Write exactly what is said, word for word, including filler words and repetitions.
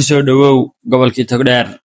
Iso dawow gobolkii Togdheer